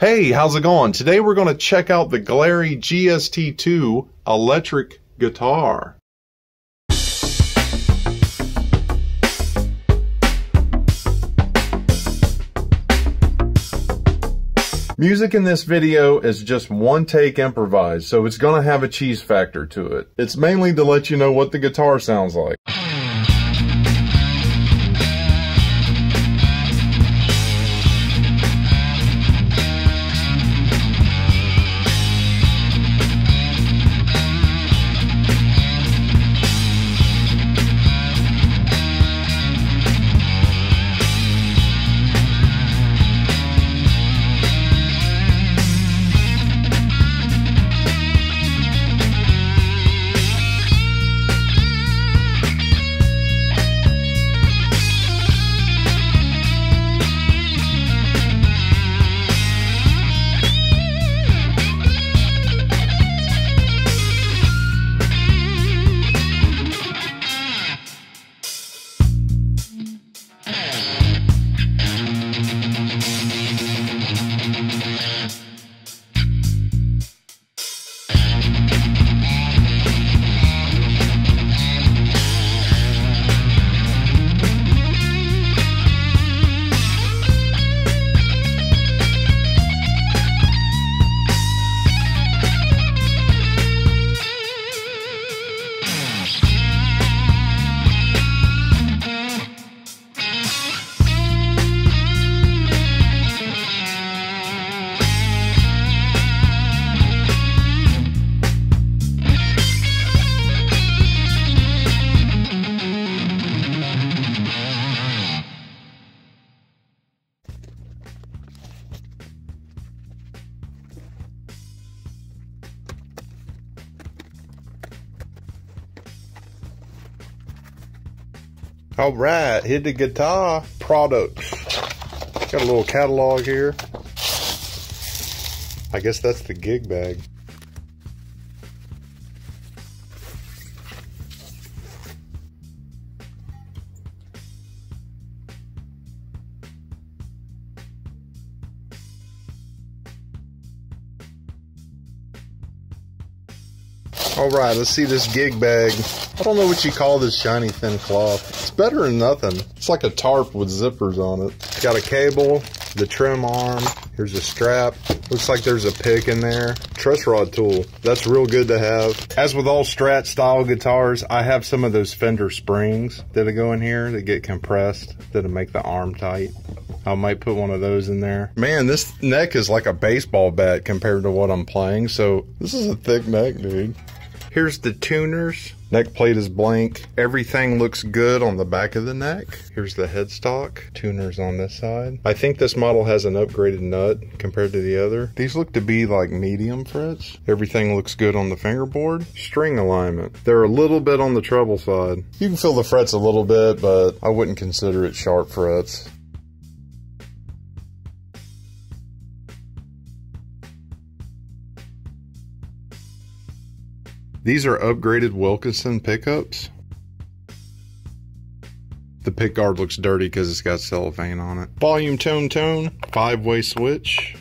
Hey, how's it going? Today we're going to check out the Glarry GST2 electric guitar. Music in this video is just one take improvised, so it's going to have a cheese factor to it. It's mainly to let you know what the guitar sounds like. All right, hit the guitar products. Got a little catalog here. I guess that's the gig bag. All right, let's see this gig bag. I don't know what you call this shiny thin cloth. It's better than nothing. It's like a tarp with zippers on it. It's got a cable, the trim arm, here's a strap. Looks like there's a pick in there. Truss rod tool, that's real good to have. As with all Strat style guitars, I have some of those Fender springs that'll go in here that get compressed, that'll make the arm tight. I might put one of those in there. Man, this neck is like a baseball bat compared to what I'm playing, so this is a thick neck, dude. Here's the tuners. Neck plate is blank. Everything looks good on the back of the neck. Here's the headstock. Tuners on this side. I think this model has an upgraded nut compared to the other. These look to be like medium frets. Everything looks good on the fingerboard. String alignment. They're a little bit on the treble side. You can feel the frets a little bit, but I wouldn't consider it sharp frets. These are upgraded Wilkinson pickups. The pick guard looks dirty because it's got cellophane on it. Volume tone, five-way switch.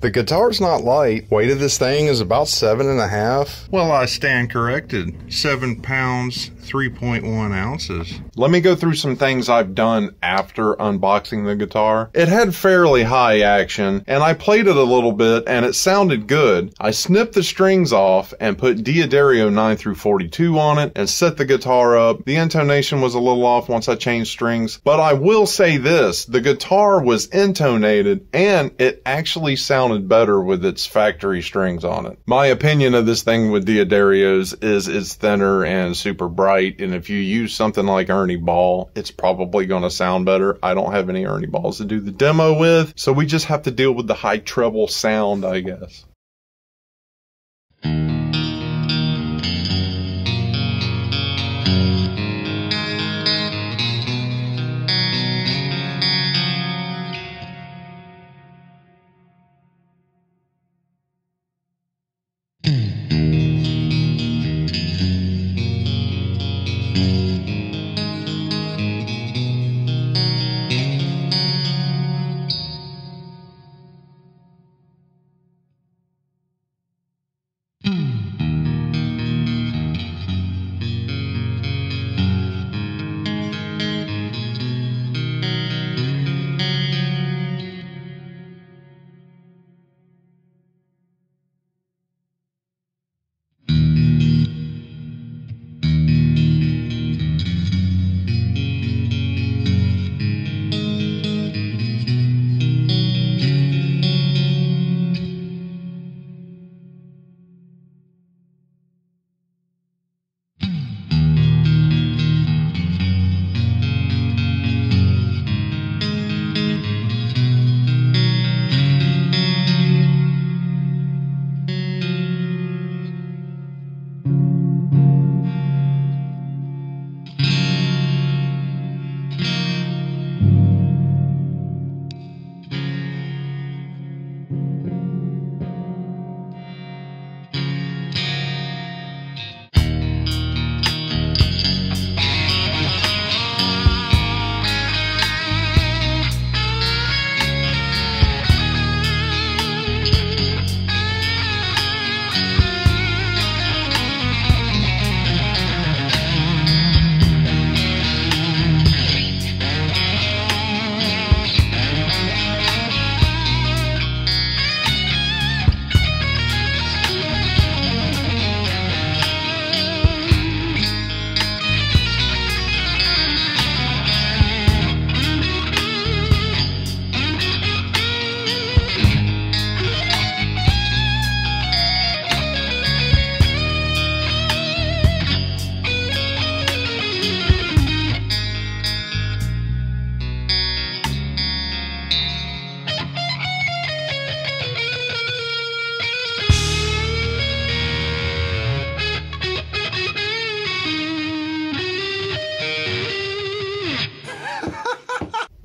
The guitar's not light. Weight of this thing is about 7.5. Well, I stand corrected. 7 pounds, 3.1 ounces. Let me go through some things I've done after unboxing the guitar. It had fairly high action, and I played it a little bit, and it sounded good. I snipped the strings off and put D'Addario 9/42 on it and set the guitar up. The intonation was a little off once I changed strings, but I will say this, the guitar was intonated, and it actually sounded better with its factory strings on it. My opinion of this thing with D'Addario's is it's thinner and super bright. And if you use something like Ernie Ball, it's probably going to sound better. I don't have any Ernie Balls to do the demo with, so we just have to deal with the high treble sound, I guess.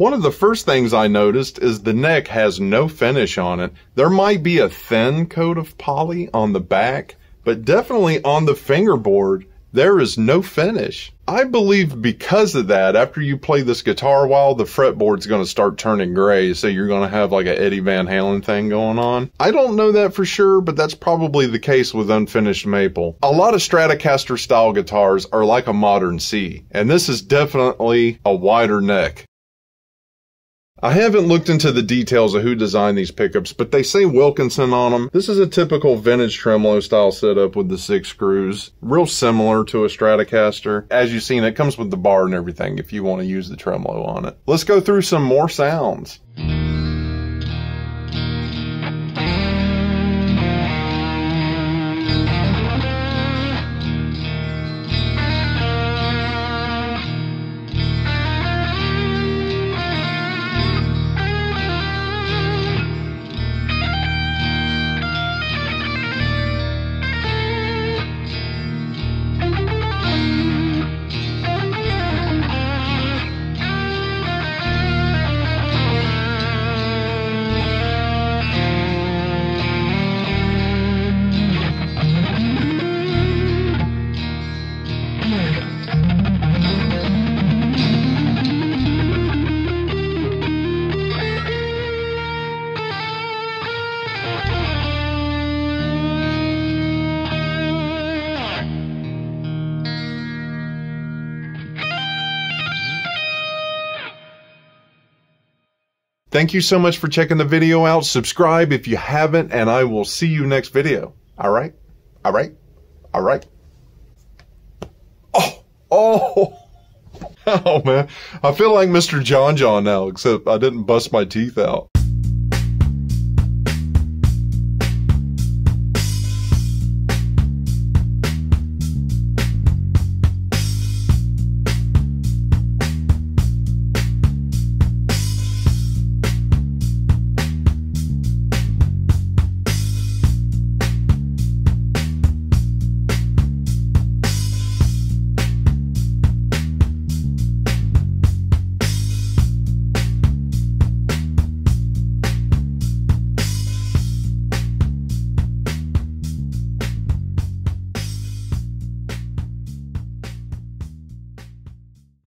One of the first things I noticed is the neck has no finish on it. There might be a thin coat of poly on the back, but definitely on the fingerboard, there is no finish. I believe because of that, after you play this guitar a while, the fretboard's going to start turning gray, so you're going to have like an Eddie Van Halen thing going on. I don't know that for sure, but that's probably the case with unfinished maple. A lot of Stratocaster style guitars are like a modern C, and this is definitely a wider neck. I haven't looked into the details of who designed these pickups, but they say Wilkinson on them. This is a typical vintage tremolo style setup with the 6 screws, real similar to a Stratocaster. As you've seen, it comes with the bar and everything if you want to use the tremolo on it. Let's go through some more sounds. Thank you so much for checking the video out. Subscribe if you haven't, and I will see you next video. All right? All right? All right? Oh! Oh! Oh, man. I feel like Mr. John John now, except I didn't bust my teeth out.